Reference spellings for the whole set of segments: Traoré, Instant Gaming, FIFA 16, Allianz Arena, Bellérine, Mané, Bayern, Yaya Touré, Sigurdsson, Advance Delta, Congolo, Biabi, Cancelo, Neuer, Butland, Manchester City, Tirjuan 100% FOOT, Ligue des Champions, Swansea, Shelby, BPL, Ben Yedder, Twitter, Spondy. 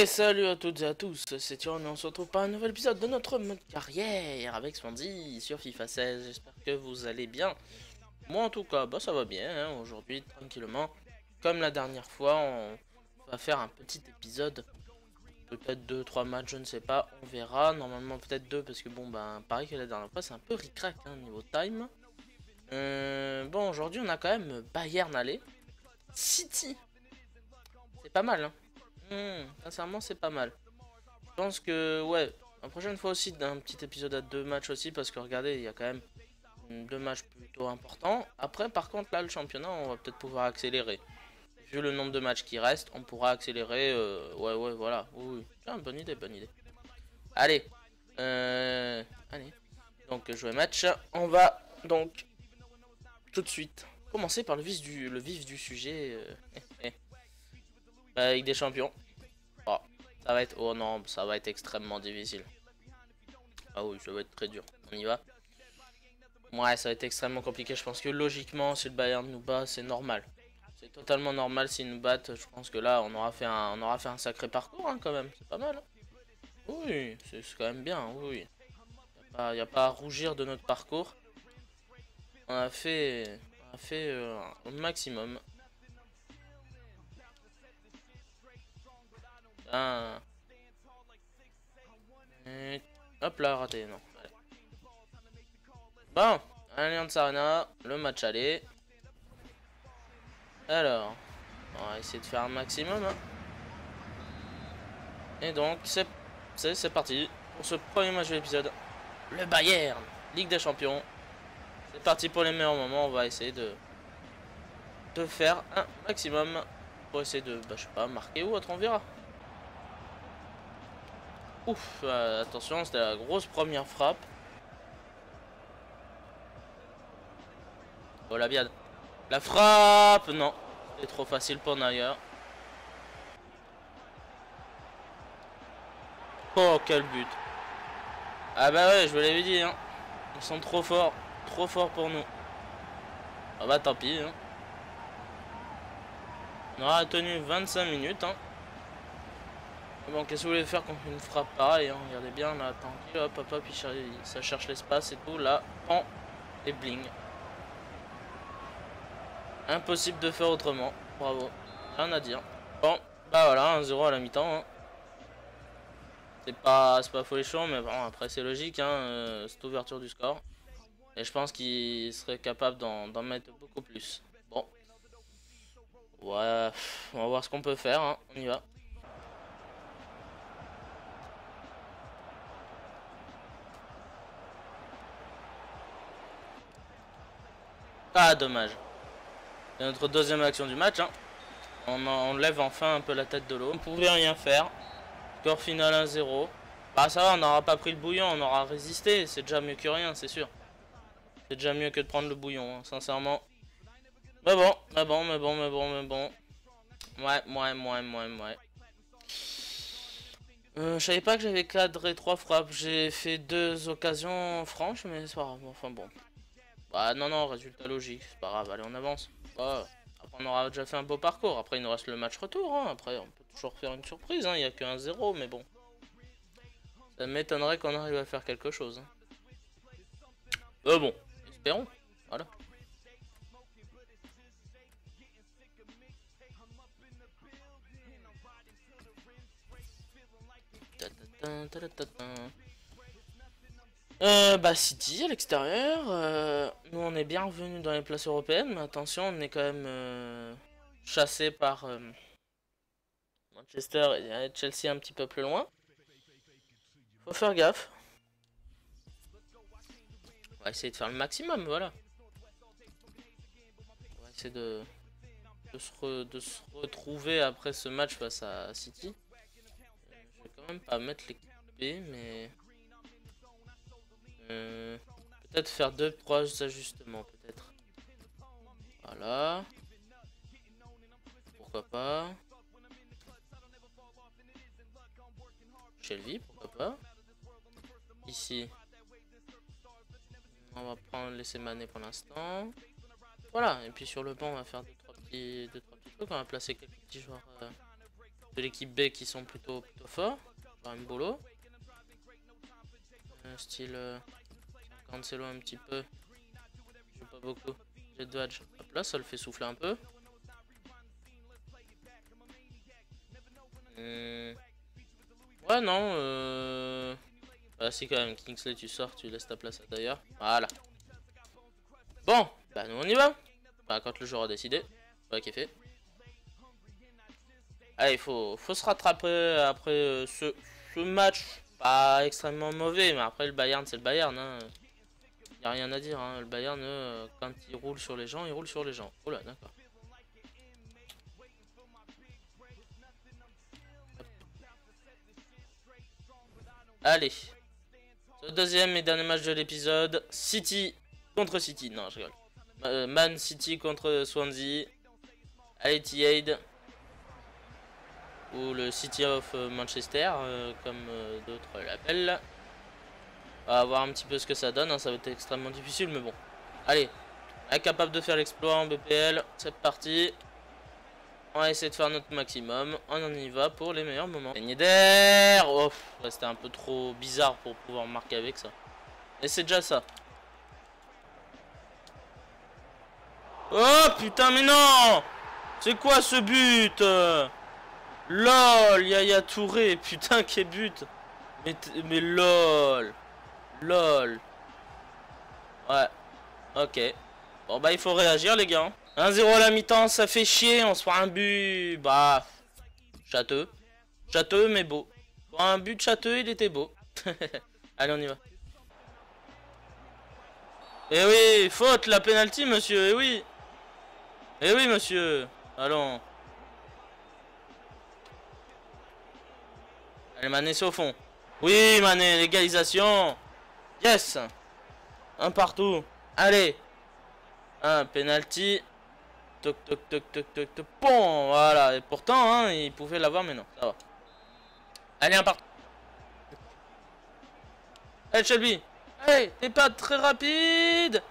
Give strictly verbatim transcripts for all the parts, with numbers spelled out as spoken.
Et salut à toutes et à tous, c'est Tirjuan et on se retrouve pour un nouvel épisode de notre mode carrière avec Spondy sur FIFA seize. J'espère que vous allez bien. Moi en tout cas, bah ça va bien hein. Aujourd'hui, tranquillement, comme la dernière fois, on va faire un petit épisode. Peut-être deux trois matchs, je ne sais pas, on verra. Normalement peut-être deux parce que bon, bah pareil que la dernière fois, c'est un peu ric-rac hein, niveau time. Euh, bon, aujourd'hui on a quand même Bayern aller City. C'est pas mal hein. Mmh, sincèrement c'est pas mal. Je pense que ouais, la prochaine fois aussi d'un petit épisode à deux matchs aussi, parce que regardez, il y a quand même deux matchs plutôt importants. Après par contre là le championnat on va peut-être pouvoir accélérer. Vu le nombre de matchs qui restent, on pourra accélérer. Euh, ouais ouais voilà. Oui, oui. Tiens, bonne idée, bonne idée. Allez. Euh, allez. Donc jouer match. On va donc tout de suite commencer par le vif du, le vif du sujet. Euh, eh, eh. Avec des champions, oh, ça va être, oh non, ça va être extrêmement difficile. Ah oui, ça va être très dur. On y va. Ouais, ça va être extrêmement compliqué. Je pense que logiquement, si le Bayern nous bat, c'est normal. C'est totalement normal s'ils nous battent. Je pense que là, on aura fait un, on aura fait un sacré parcours hein, quand même. C'est pas mal. Hein. Oui, c'est quand même bien. Oui, il n'y a, a pas à rougir de notre parcours. On a fait, on a fait euh, un maximum. Ah. Et hop là, raté, non. Allez. Bon, Allianz Arena, le match aller. Alors, on va essayer de faire un maximum. Hein. Et donc, c'est parti pour ce premier match de l'épisode. Le Bayern, Ligue des Champions. C'est parti pour les meilleurs moments. On va essayer de, de faire un maximum pour essayer de, bah, je sais pas, marquer ou autre, on verra. Ouf, euh, attention, c'était la grosse première frappe. Oh la biade. La frappe, non. C'est trop facile pour Neuer. Oh, quel but. Ah bah ouais, je vous l'avais dit. Hein. Ils sont trop forts. Trop forts pour nous. Ah bah tant pis. Hein. On aura tenu vingt-cinq minutes. Hein. Bon, qu'est-ce que vous voulez faire contre une frappe pareille hein. Regardez bien, là, tranquille, hop, hop, hop, il cherche, ça cherche l'espace et tout, là, pan, et bling. Impossible de faire autrement, bravo, rien à dire. Bon, bah voilà, un zéro à la mi-temps. Hein. C'est pas, pas folichon, mais bon, après c'est logique, hein, euh, cette ouverture du score. Et je pense qu'il serait capable d'en mettre beaucoup plus. Bon, ouais, on va voir ce qu'on peut faire, hein. On y va. Ah dommage. C'est notre deuxième action du match hein. on, en, on lève enfin un peu la tête de l'eau. On pouvait rien faire. Score final un zéro. Bah ça va, on n'aura pas pris le bouillon, on aura résisté. C'est déjà mieux que rien, c'est sûr. C'est déjà mieux que de prendre le bouillon hein, sincèrement. Mais bon, mais bon, mais bon, mais bon, mais bon. Ouais, ouais, ouais, ouais, ouais. Euh, je savais pas que j'avais cadré trois frappes. J'ai fait deux occasions franches, mais c'est pas grave, enfin bon. Bah non non, résultat logique, c'est pas grave, allez on avance. Bah, après on aura déjà fait un beau parcours, après il nous reste le match retour, hein. Après on peut toujours faire une surprise, hein. Il n'y a que un zéro mais bon. Ça m'étonnerait qu'on arrive à faire quelque chose. Mais hein. Bon, espérons, voilà. Euh, bah City à l'extérieur, euh, nous on est bien revenus dans les places européennes, mais attention on est quand même euh, chassé par euh, Manchester et Chelsea un petit peu plus loin. Faut faire gaffe. On va essayer de faire le maximum, voilà. On va essayer de, de, se, re, de se retrouver après ce match face à City. Euh, je vais quand même pas mettre l'équipe B, mais... Euh, peut-être faire deux proches ajustements, peut-être. Voilà. Pourquoi pas. Shelby, pourquoi pas. Ici. On va prendre laisser Mané pour l'instant. Voilà, et puis sur le banc, on va faire deux trois petits, deux, trois petits trucs. On va placer quelques petits joueurs euh, de l'équipe B qui sont plutôt, plutôt forts. Par un bolo. Un style euh, Cancelo un petit peu. Je joue pas beaucoup. J'ai deux hadges. Hop là, ça le fait souffler un peu. Hum. Ouais, non. Euh... Bah, si, quand même, Kingsley, tu sors, tu laisses ta place à d'ailleurs. Voilà. Bon, bah, nous on y va. Bah, quand le joueur a décidé. Voilà qui est fait. Allez, il faut, faut se rattraper après euh, ce, ce match. Pas extrêmement mauvais, mais après, le Bayern, c'est le Bayern. Hein. Il n'y a rien à dire. Hein. Le Bayern, euh, quand il roule sur les gens, il roule sur les gens. Oh là, d'accord. Allez, ce deuxième et dernier match de l'épisode, City contre City, non je rigole, Man City contre Swansea, à l'Etihad, ou le City of Manchester, euh, comme euh, d'autres l'appellent. On va voir un petit peu ce que ça donne, hein. Ça va être extrêmement difficile, mais bon. Allez, incapable de faire l'exploit en B P L, c'est parti. On va essayer de faire notre maximum. On en y va pour les meilleurs moments. Gagner d'air. Oh, c'était un peu trop bizarre pour pouvoir marquer avec ça. Et c'est déjà ça. Oh putain, mais non! C'est quoi ce but? Lol, Yaya Touré. Putain, quel but! Mais, mais lol. Lol. Ouais. Ok. Bon, bah, il faut réagir, les gars. un zéro à la mi-temps, ça fait chier, on se prend un but, bah, châteux, châteux mais beau. Pour un but châteux, il était beau. Allez, on y va. Eh oui, faute, la pénalty, monsieur, eh oui. Eh oui, monsieur, allons. Allez, Mané, c'est au fond. Oui, Mané, l'égalisation. Yes. Un partout. Allez. Un pénalty. Toc toc toc toc toc toc. Bon, voilà. Et pourtant, hein, il pouvait l'avoir, mais non. Ça va. Allez, un partout. Allez, Shelby. Allez, t'es pas très rapide.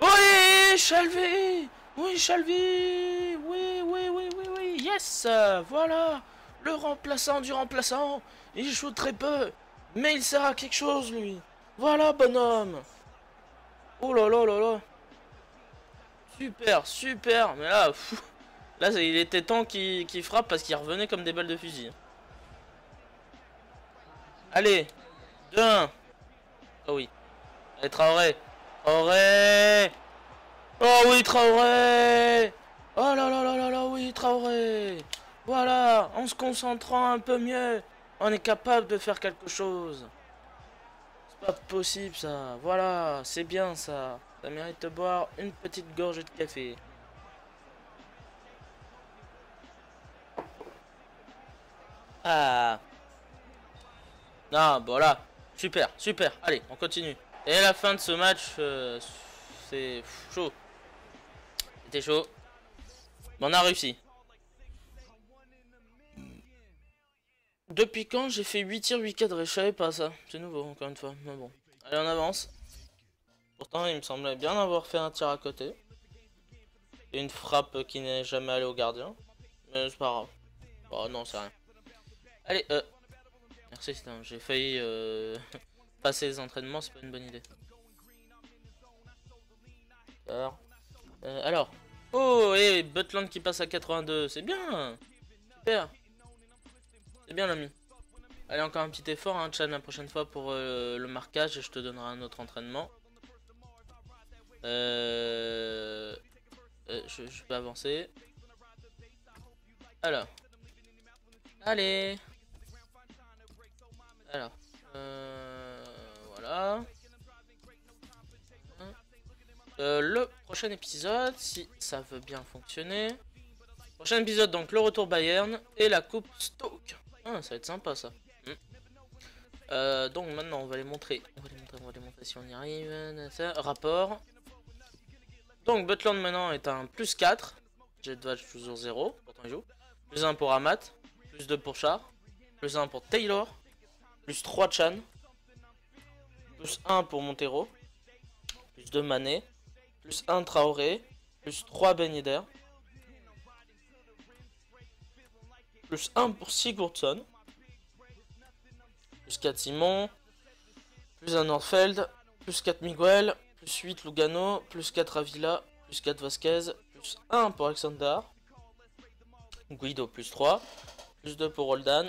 Oui, Shelby. Oui, Shelby. Oui, oui, oui, oui, oui. Yes. Voilà. Le remplaçant du remplaçant. Il joue très peu. Mais il sert à quelque chose, lui. Voilà, bonhomme. Oh là là là là. Super, super, mais là, pff, là il était temps qu'il qu'il frappe parce qu'il revenait comme des balles de fusil. Allez, deux un. Oh oui. Allez, Traoré. Traoré. Oh oui, Traoré. Oh là là là là là, oui, Traoré. Voilà, en se concentrant un peu mieux, on est capable de faire quelque chose. C'est pas possible ça, voilà, c'est bien ça. Ça mérite de boire une petite gorgée de café. Ah. Ah, voilà. Super, super. Allez, on continue. Et la fin de ce match, euh, c'est chaud. C'était chaud. Mais on a réussi. Depuis quand j'ai fait huit tirs, huit cadres? Je savais pas ça. C'est nouveau, encore une fois. Mais bon. Allez, on avance. Pourtant, il me semblait bien avoir fait un tir à côté. Et une frappe qui n'est jamais allée au gardien. Mais c'est pas grave. Oh non, c'est rien. Allez, euh... merci, j'ai failli euh... passer les entraînements, c'est pas une bonne idée. Alors... Euh, alors... Oh, et Butland qui passe à quatre-vingt-deux, c'est bien. Super. C'est bien, l'ami. Allez, encore un petit effort, hein, Chan, la prochaine fois pour euh, le marquage. Et je te donnerai un autre entraînement. Euh... Euh, je, je peux avancer. Alors. Allez. Alors. Euh... Voilà. Euh, le prochain épisode, si ça veut bien fonctionner. Prochain épisode, donc le retour Bayern et la coupe Stoke. Ah, ça va être sympa ça. Mmh. Euh, donc maintenant, on va les montrer. On va les montrer, on va les montrer si on y arrive. Ça, rapport. Donc Butland maintenant est un plus quatre, Jet Vache toujours zéro, pourtant il joue, plus un pour Amat, plus deux pour Char, plus un pour Taylor, plus trois Chan, plus un pour Montero, plus deux Mané, plus un Traoré, plus trois Ben Yedder, Plus un pour Sigurdsson. Plus quatre Simon. Plus un Nordfeld. Plus quatre Miguel. Plus huit Lugano. Plus quatre Avila. Plus quatre Vasquez. Plus un pour Alexander. Guido plus trois. Plus deux pour Roldan.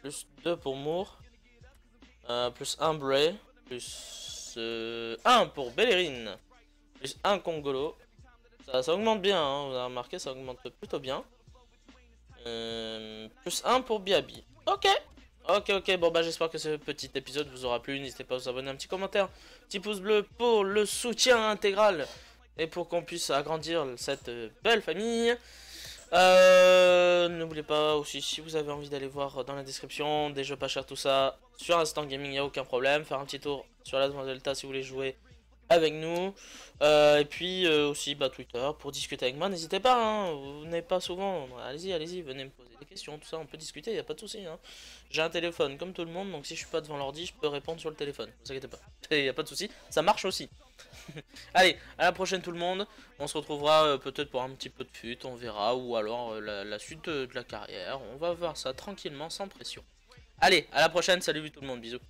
Plus deux pour Moore. Euh, plus un Bray. Plus euh, un pour Bellérine. Plus un Congolo. Ça, ça augmente bien, hein, vous avez remarqué, ça augmente plutôt bien. Euh, plus un pour Biabi. Ok, ok, ok. Bon, bah, j'espère que ce petit épisode vous aura plu. N'hésitez pas à vous abonner, un petit commentaire, petit pouce bleu pour le soutien intégral et pour qu'on puisse agrandir cette belle famille. Euh, N'oubliez pas aussi, si vous avez envie d'aller voir dans la description des jeux pas chers, tout ça sur Instant Gaming, il n'y a aucun problème. Faire un petit tour sur la Delta si vous voulez jouer avec nous, euh, et puis euh, aussi bah, Twitter pour discuter avec moi, n'hésitez pas, hein, vous venez pas souvent, allez-y, allez-y, venez me poser des questions, tout ça, on peut discuter, il n'y a pas de souci, hein. J'ai un téléphone comme tout le monde, donc si je suis pas devant l'ordi, je peux répondre sur le téléphone, ne vous inquiétez pas, il n'y a pas de souci, ça marche aussi. Allez, à la prochaine tout le monde, on se retrouvera euh, peut-être pour un petit peu de fut, on verra, ou alors euh, la, la suite de, de la carrière, on va voir ça tranquillement, sans pression. Allez, à la prochaine, salut tout le monde, bisous.